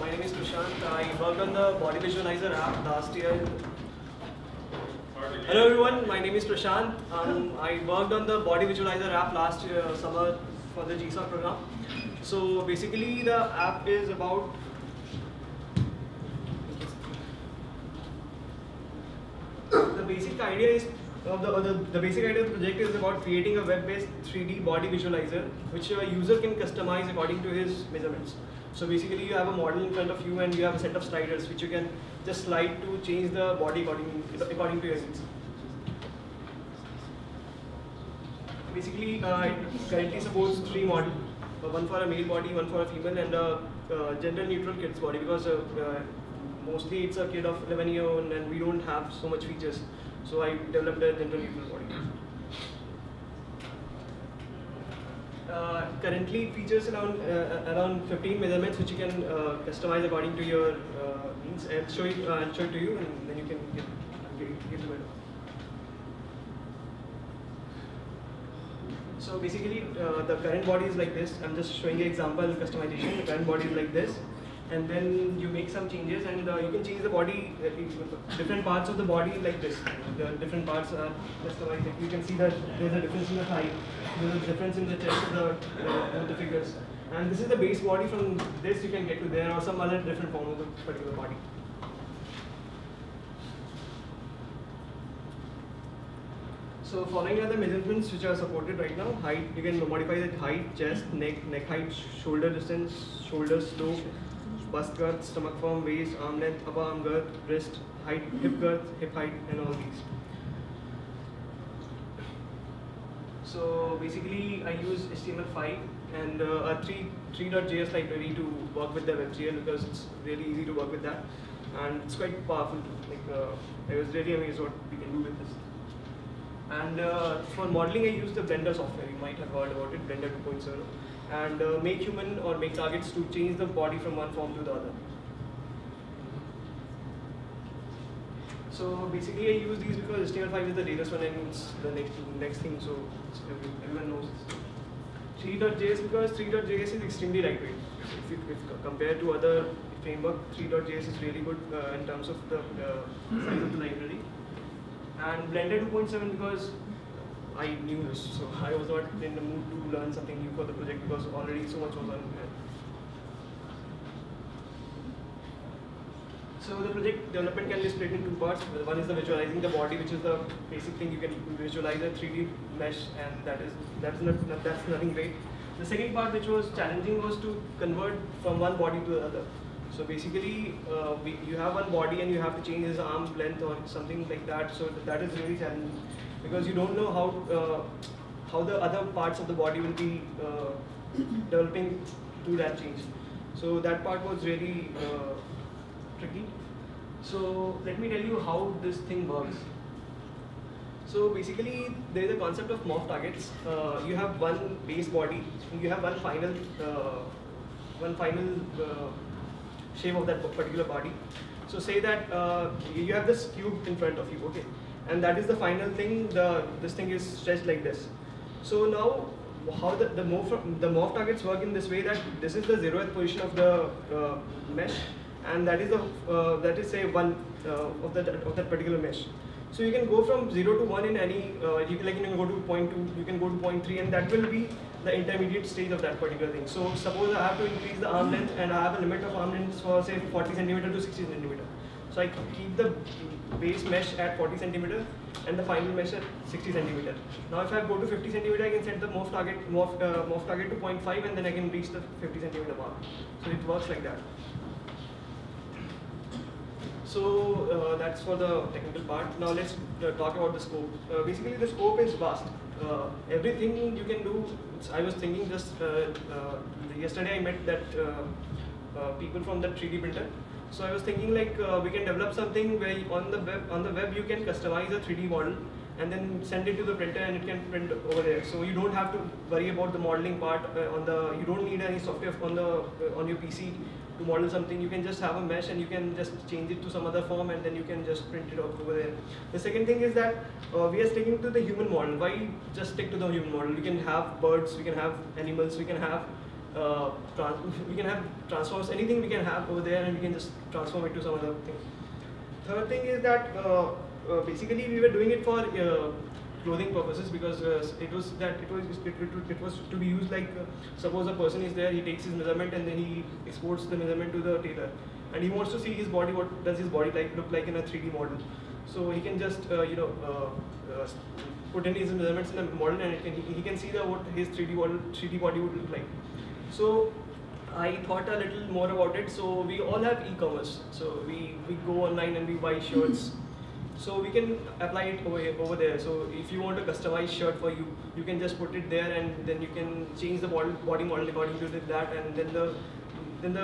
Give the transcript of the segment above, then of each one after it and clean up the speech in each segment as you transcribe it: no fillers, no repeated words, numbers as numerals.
My name is Prashant. I worked on the body visualizer app last year. Hello everyone, my name is Prashant. I worked on the body visualizer app last year, summer for the GSoC program. So basically the app is about the basic idea of the project is about creating a web-based 3D body visualizer which a user can customize according to his measurements. So basically you have a model in front of you and you have a set of sliders which you can just slide to change the body according to your needs. Basically it currently supports 3 models, one for a male body, one for a female, and a gender neutral kid's body, because mostly it's a kid of 11-year-old and we don't have so much features. So I developed a gender neutral body. Currently it features around 15 measurements which you can customize according to your needs. I'll show it to you and then you can give the window. So basically the current body is like this. I'm just showing an example customization. The current body is like this, and then you make some changes, and you can change the body, different parts of the body like this. The different parts are customized. You can see that there's a difference in the height, there's a difference in the chest of the figures. And this is the base body. From this you can get to there, or some other different form of the particular body. So following are the measurements which are supported right now. Height, you can modify the height, chest, neck height, shoulder distance, shoulder slope, bust girth, stomach form, waist, arm length, upper arm girth, wrist height, hip girth, hip height, and all these. So basically I use HTML5 and a Three.js library to work with the WebGL, because it's really easy to work with that and it's quite powerful. Like, I was really amazed what we can do with this. And for modeling, I use the Blender software. You might have heard about it, Blender 2.0, and MakeHuman or make targets to change the body from one form to the other. So basically, I use these because HTML5 is the latest one and it's the next thing. So everyone knows this. 3.js, because 3.js is extremely lightweight. If compared to other framework, 3.js is really good in terms of the size of the library. And Blender 2.7 because I knew this, so I was not in the mood to learn something new for the project because already so much was on there. So the project development can be split in 2 parts. One is the visualizing the body, which is the basic thing. You can visualize a 3D mesh, and that's nothing great. The second part, which was challenging, was to convert from one body to the other. So basically, you have one body and you have to change his arm length or something like that. So that is really challenging because you don't know how the other parts of the body will be developing to that change. So that part was really tricky. So let me tell you how this thing works. So basically, there is a concept of morph targets. You have one base body and you have one final shape of that particular body. So say that you have this cube in front of you, okay, and that is the final thing. This thing is stretched like this. So now how the morph targets work in this way that this is the 0th position of the mesh, and that is the say one of that particular mesh. So you can go from 0 to 1 in any. You can go to 0.2, you can go to 0.3, and that will be the intermediate stage of that particular thing. So suppose I have to increase the arm length, and I have a limit of arm length for say 40 cm to 60 cm. So I keep the base mesh at 40 cm and the final mesh at 60 cm. Now if I go to 50 cm, I can set the morph target to 0.5, and then I can reach the 50 cm mark. So it works like that. So that's for the technical part. Now let's talk about the scope. Basically the scope is vast. Everything you can do. I was thinking just yesterday I met that people from the 3D printer. So I was thinking like we can develop something where on the web you can customize a 3D model and then send it to the printer and it can print over there. So you don't have to worry about the modeling part you don't need any software on your PC to model something. You can just have a mesh and you can just change it to some other form and then you can just print it out over there. The second thing is that we are sticking to the human model. Why just stick to the human model? We can have birds, we can have animals, we can have we can have transforms, anything we can have over there, and we can just transform it to some other thing. Third thing is that basically we were doing it for clothing purposes, because it was to be used like, suppose a person is there, he takes his measurement and then he exports the measurement to the tailor, and he wants to see his body, what does his body look like in a 3D model. So he can just put in his measurements in a model, and he can see what his 3D body would look like. So I thought a little more about it. So we all have e-commerce, so we go online and we buy shirts. So we can apply it over there. So if you want a customized shirt for you, you can just put it there, and then you can change the body model according to that, and then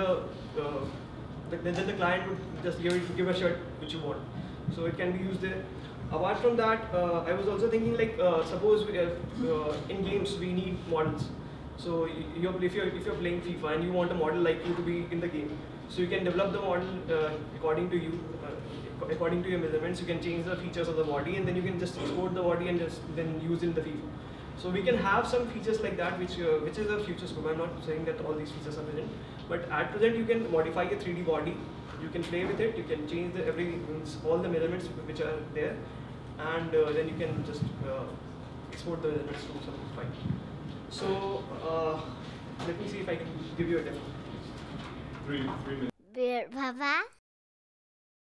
the client would just give a shirt which you want. So it can be used there. Apart from that, I was also thinking suppose we have, in games we need models. So if you're playing FIFA and you want a model like you to be in the game, so you can develop the model according to you. According to your measurements, you can change the features of the body, and then you can just export the body and just then use in the FIFA. So we can have some features like that, which is a future scope. I'm not saying that all these features are present, but at present you can modify a 3D body, you can play with it, you can change all the measurements which are there, and then you can just export the measurements to some file. So let me see if I can give you a demo. Three minutes.